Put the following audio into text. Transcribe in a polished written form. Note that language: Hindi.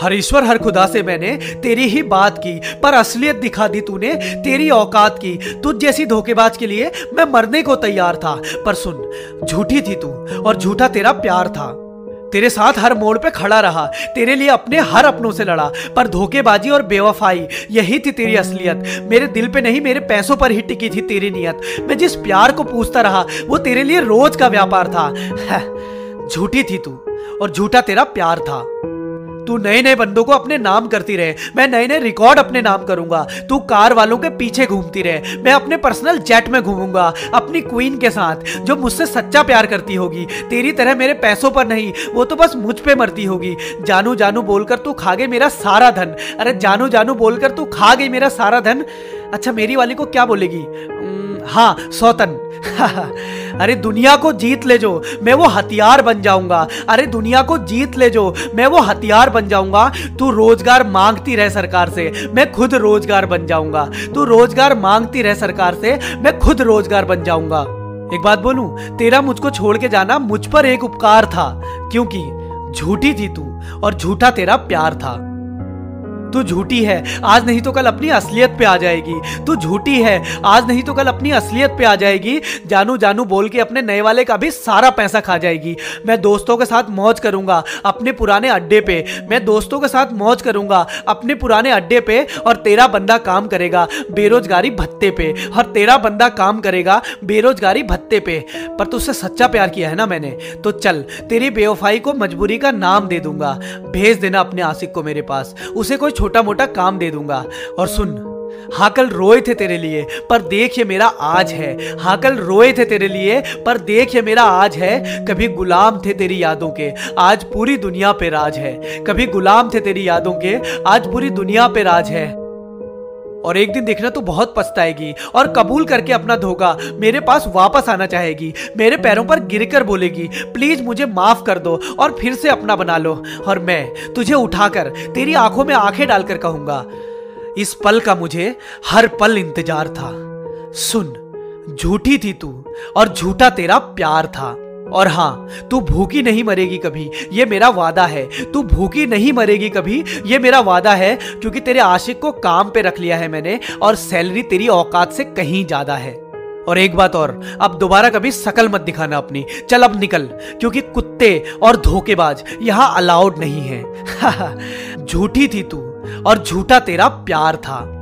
हर ईश्वर हर खुदा से मैंने तेरी ही बात की, पर असलियत दिखा दी तूने तेरी औकात की। तुझ जैसी धोखेबाज के लिए मैं मरने को तैयार था, पर सुन, झूठी थी तू और झूठा तेरा प्यार था। तेरे साथ हर मोड़ पे खड़ा रहा, तेरे लिए अपने हर अपनों से लड़ा, पर धोखेबाजी और बेवफाई यही थी तेरी असलियत। मेरे दिल पे नहीं, मेरे पैसों पर ही टिकी थी तेरी नियत। मैं जिस प्यार को पूछता रहा वो तेरे लिए रोज का व्यापार था। झूठी थी तू और झूठा तेरा प्यार था। तू नए नए बंदों को अपने नाम करती रहे, मैं नए नए रिकॉर्ड अपने नाम करूंगा। तू कार वालों के पीछे घूमती रहे, मैं अपने पर्सनल जेट में घूमूंगा अपनी क्वीन के साथ, जो मुझसे सच्चा प्यार करती होगी, तेरी तरह मेरे पैसों पर नहीं, वो तो बस मुझ पे मरती होगी। जानू जानू बोलकर तू खा गई मेरा सारा धन। अरे जानू जानू बोलकर तू खा गई मेरा सारा धन। अच्छा, मेरी वाली को क्या बोलेगी? हाँ, सौतन। अरे दुनिया को जीत ले जो, मैं वो हथियार बन जाऊंगा। अरे दुनिया को जीत ले जो, मैं वो हथियार बन जाऊंगा। तू रोजगार मांगती रहे सरकार से, मैं खुद रोजगार बन जाऊंगा। तू रोजगार मांगती रहे सरकार से, मैं खुद रोजगार बन जाऊंगा। एक बात बोलूं, तेरा मुझको छोड़ के जाना मुझ पर एक उपकार था, क्योंकि झूठी थी तू और झूठा तेरा प्यार था। तू झूठी है, आज नहीं तो कल अपनी असलियत पे आ जाएगी। तू झूठी है, आज नहीं तो कल अपनी असलियत पे आ जाएगी। जानू जानू बोल के अपने नए वाले का भी सारा पैसा खा जाएगी। मैं दोस्तों के साथ मौज करूंगा अपने पुराने अड्डे पे, मैं दोस्तों के साथ मौज करूंगा अपने पुराने अड्डे पे, और तेरा बंदा काम करेगा बेरोजगारी भत्ते पे, और तेरा बंदा काम करेगा बेरोजगारी भत्ते पे। पर तुझसे सच्चा प्यार किया है ना मैंने, तो चल तेरी बेवफाई को मजबूरी का नाम दे दूंगा। भेज देना अपने आशिक को मेरे पास, उसे कोई छोटा मोटा काम दे दूंगा। और सुन, हाँ कल रोए थे तेरे लिए, पर देख ये मेरा आज है। हाँ कल रोए थे तेरे लिए, पर देख ये मेरा आज है। कभी गुलाम थे तेरी यादों के, आज पूरी दुनिया पे राज है। कभी गुलाम थे तेरी यादों के, आज पूरी दुनिया पे राज है। और एक दिन देखना तू बहुत पछताएगी, और कबूल करके अपना धोखा मेरे पास वापस आना चाहेगी। मेरे पैरों पर गिरकर बोलेगी, प्लीज मुझे माफ कर दो और फिर से अपना बना लो। और मैं तुझे उठाकर तेरी आंखों में आंखें डालकर कहूंगा, इस पल का मुझे हर पल इंतजार था। सुन, झूठी थी तू और झूठा तेरा प्यार था। और हाँ, तू भूखी नहीं मरेगी कभी, ये मेरा वादा है। तू भूखी नहीं मरेगी कभी, ये मेरा वादा है, क्योंकि तेरे आशिक को काम पे रख लिया है मैंने, और सैलरी तेरी औकात से कहीं ज्यादा है। और एक बात और, अब दोबारा कभी शकल मत दिखाना अपनी। चल अब निकल, क्योंकि कुत्ते और धोखेबाज यहाँ अलाउड नहीं है। झूठी थी तू और झूठा तेरा प्यार था।